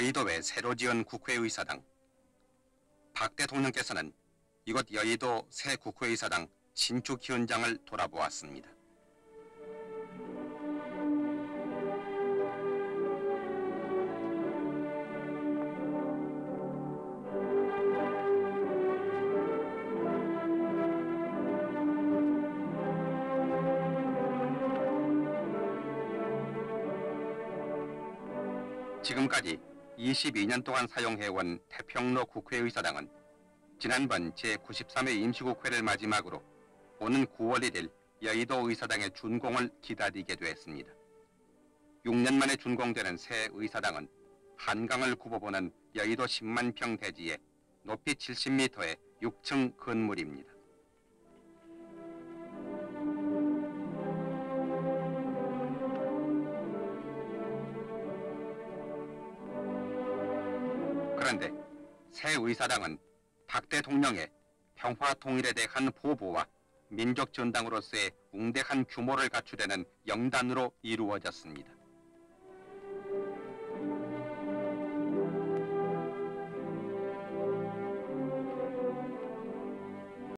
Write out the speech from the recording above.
여의도에 새로 지은 국회의사당. 박 대통령께서는 이곳 여의도 새 국회의사당 신축 현장을 돌아보았습니다. 지금까지 22년 동안 사용해온 태평로 국회의사당은 지난번 제93회 임시국회를 마지막으로 오는 9월 1일 여의도 의사당의 준공을 기다리게 됐습니다. 6년 만에 준공되는 새 의사당은 한강을 굽어보는 여의도 10만 평 대지에 높이 70m의 6층 건물입니다. 그런데 새 의사당은 박 대통령의 평화통일에 대한 포부와 민족전당으로서의 웅대한 규모를 갖추려는 영단으로 이루어졌습니다.